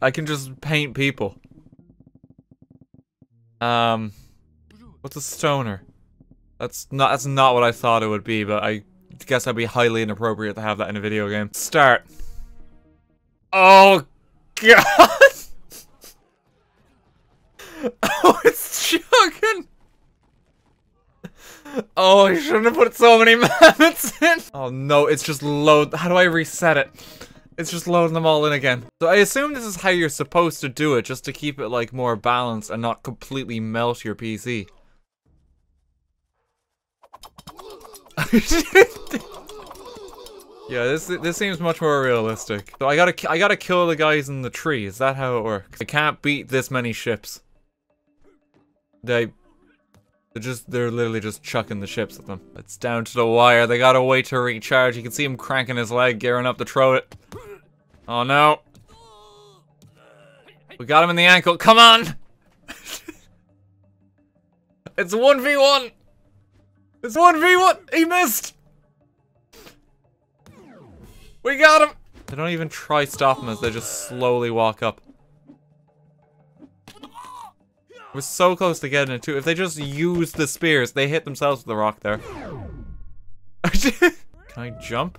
I can just paint people. What's a stoner? That's not what I thought it would be, but I guess that'd be highly inappropriate to have that in a video game. Start. Oh god. Oh, it's chugging. Oh, I shouldn't have put so many magnets in. Oh no, it's just load. How do I reset it? It's just loading them all in again. So I assume this is how you're supposed to do it, just to keep it like more balanced and not completely melt your PC. Yeah, this seems much more realistic. So I gotta kill the guys in the tree. Is that how it works? I can't beat this many ships. They're literally just chucking the ships at them. It's down to the wire. They gotta wait to recharge. You can see him cranking his leg, gearing up to throw it. Oh no. We got him in the ankle. Come on. It's 1v1. It's 1v1. He missed. We got him. They don't even try stopping us. They just slowly walk up. We're so close to getting it too. If they just use the spears, they hit themselves with the rock there. Can I jump?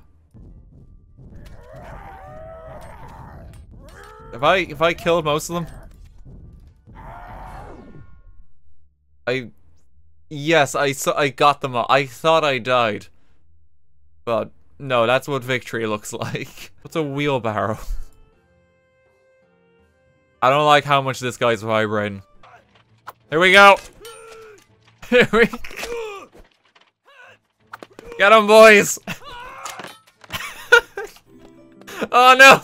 If I kill most of them, I got them all. I thought I died, but no, that's what victory looks like. What's a wheelbarrow? I don't like how much this guy's vibrating. Here we go! Here we go! Get 'em, boys! Oh no!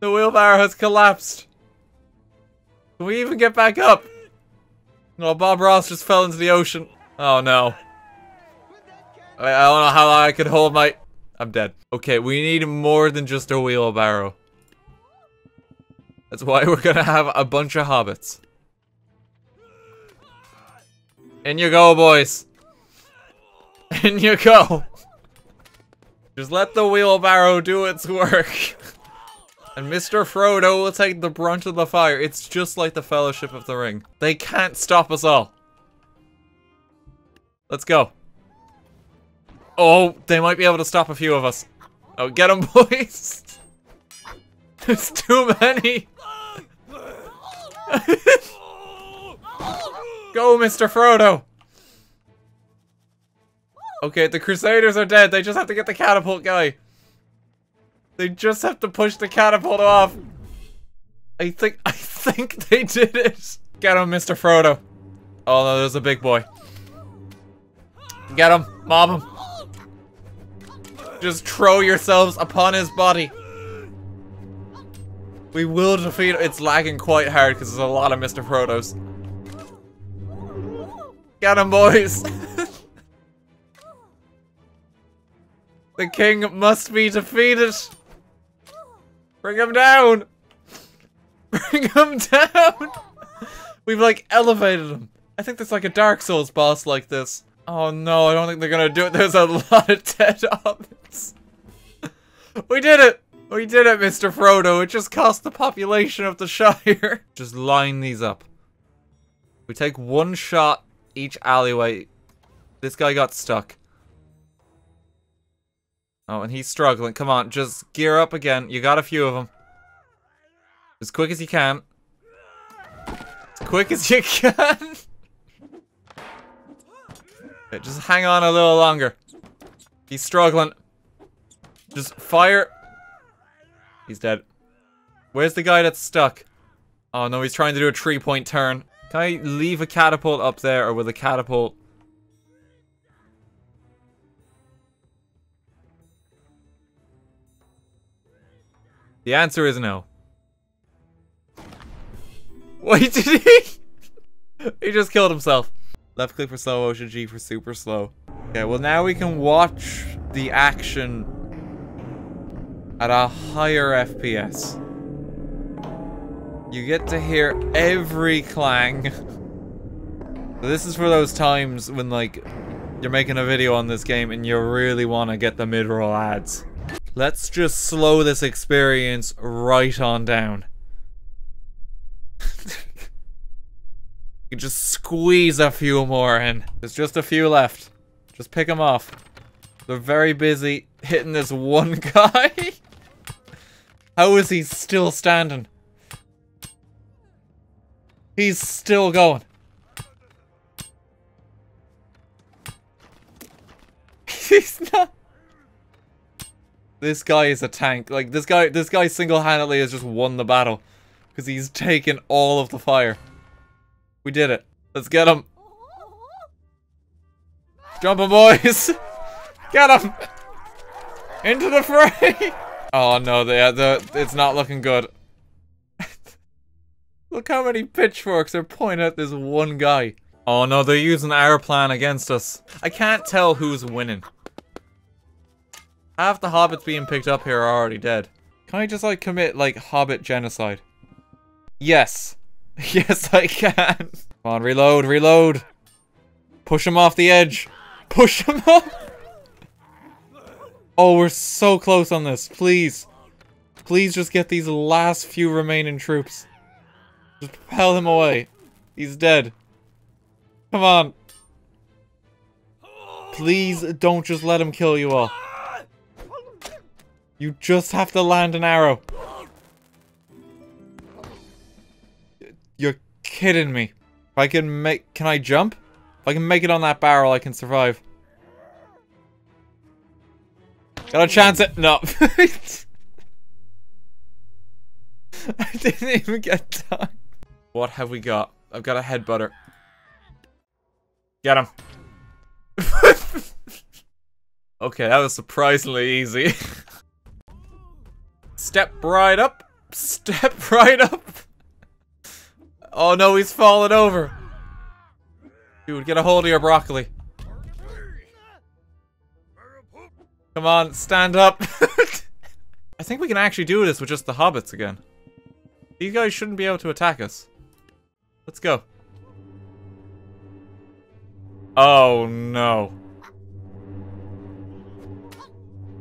The wheelbarrow has collapsed! Can we even get back up? No, Bob Ross just fell into the ocean. Oh no. I don't know how long I could hold my... I'm dead. Okay, we need more than just a wheelbarrow. That's why we're gonna have a bunch of hobbits. In you go, boys. In you go. Just let the wheelbarrow do its work. And Mr. Frodo will take the brunt of the fire. It's just like the Fellowship of the Ring. They can't stop us all. Let's go. Oh, they might be able to stop a few of us. Oh, get them, boys. There's too many. Go, Mr. Frodo! Okay, the Crusaders are dead. They just have to get the catapult guy. They just have to push the catapult off. I think they did it. Get him, Mr. Frodo. Oh no, there's a big boy. Get him. Mob him. Just throw yourselves upon his body. We will defeat. It's lagging quite hard because there's a lot of Mr. Frodo's. Get him, boys! The king must be defeated. Bring him down. Bring him down. We've like elevated him. I think there's like a Dark Souls boss like this. Oh no, I don't think they're gonna do it. There's a lot of dead hobbits. We did it. We did it, Mr. Frodo. It just cost the population of the Shire. Just line these up. We take one shot each alleyway. This guy got stuck. Oh, and he's struggling. Come on, just gear up again. You got a few of them. As quick as you can. As quick as you can. Just hang on a little longer. He's struggling. Just fire... He's dead. Where's the guy that's stuck? Oh no, he's trying to do a 3-point turn. Can I leave a catapult up there, or will the catapult... The answer is no. Wait, did he? He just killed himself. Left click for slow motion, G for super slow. Okay, well now we can watch the action at a higher FPS. You get to hear every clang. This is for those times when like you're making a video on this game and you really want to get the mid-roll ads. Let's just slow this experience right on down. You just squeeze a few more in. There's just a few left. Just pick them off. They're very busy hitting this one guy. How is he still standing? He's still going. He's not. This guy is a tank. Like this guy single-handedly has just won the battle because he's taken all of the fire. We did it. Let's get him. Jump him, boys. Get him. Into the fray. Oh no, it's not looking good. Look how many pitchforks are pointing at this one guy. Oh no, they're using our plan against us. I can't tell who's winning. Half the hobbits being picked up here are already dead. Can I just like commit like hobbit genocide? Yes. Yes, I can. Come on, reload, reload. Push him off the edge. Push him up. Oh, we're so close on this. Please. Please just get these last few remaining troops. Just propel him away. He's dead. Come on. Please don't just let him kill you all. You just have to land an arrow. You're kidding me. If I can make... Can I jump? If I can make it on that barrel, I can survive. Got a chance at... No. I didn't even get time. What have we got? I've got a headbutter. Get him. Okay, that was surprisingly easy. Step right up. Step right up. Oh no, he's fallen over. Dude, get a hold of your broccoli. Come on, stand up. I think we can actually do this with just the hobbits again. These guys shouldn't be able to attack us. Let's go. Oh no.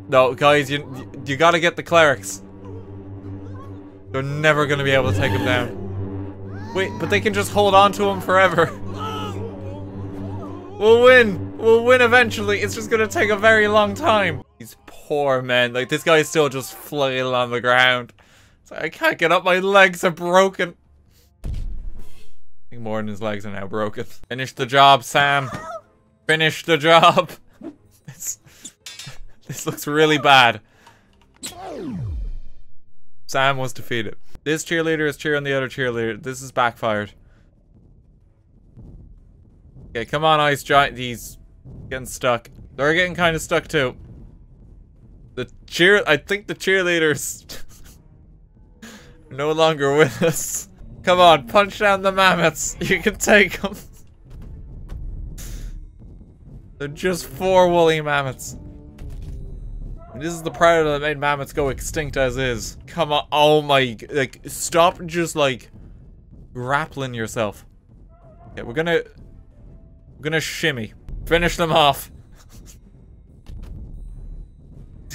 No, guys, you gotta get the clerics. They're never gonna be able to take them down. Wait, but they can just hold on to him forever. We'll win. We'll win eventually. It's just gonna take a very long time. These poor men. Like, this guy is still just flailing on the ground. It's like, I can't get up. My legs are broken. I think more than his legs are now broken. Finish the job, Sam. Finish the job. This looks really bad. Sam was defeated. This cheerleader is cheering the other cheerleader. This is backfired. Okay, come on, Ice Giant. He's getting stuck. They're getting kind of stuck too. I think the cheerleaders no longer with us. Come on, punch down the mammoths. You can take them. They're just four woolly mammoths. This is the predator that made mammoths go extinct as is. Come on, oh my, like, stop just, like, grappling yourself. Okay, we're gonna shimmy. Finish them off.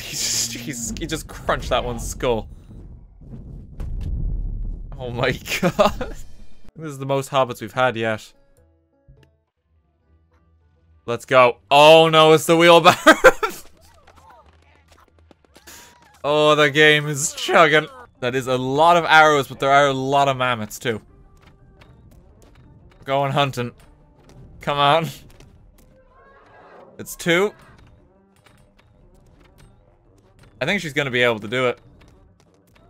he just crunched that one's skull. Oh my god. This is the most hobbits we've had yet. Let's go. Oh no, it's the wheelbarrow. Oh, the game is chugging. That is a lot of arrows, but there are a lot of mammoths too. Going hunting. Come on. It's two. I think she's gonna be able to do it.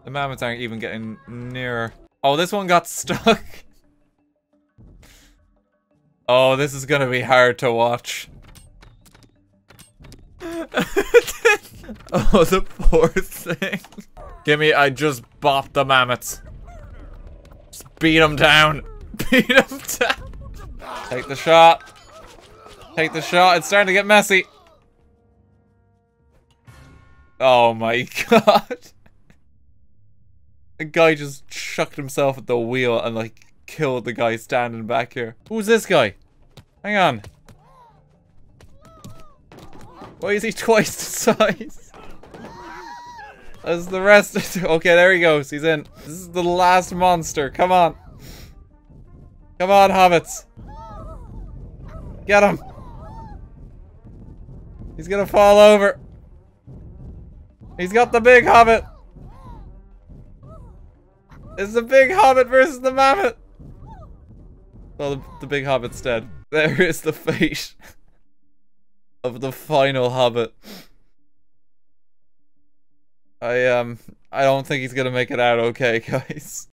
The mammoths aren't even getting nearer. Oh, this one got stuck. Oh, this is gonna be hard to watch. Oh, the poor thing. Gimme, I just bopped the mammoths. Just beat them down. Beat them down. Take the shot. Take the shot. It's starting to get messy. Oh my god. The guy just chucked himself at the wheel and like killed the guy standing back here. Who's this guy? Hang on. Why is he twice the size? That's the rest. Okay, there he goes. He's in. This is the last monster. Come on. Come on, hobbits. Get him. He's gonna fall over. He's got the big hobbit. It's the big hobbit versus the mammoth. Well, the big hobbit's dead. There is the fate of the final hobbit. I don't think he's gonna make it out okay, guys.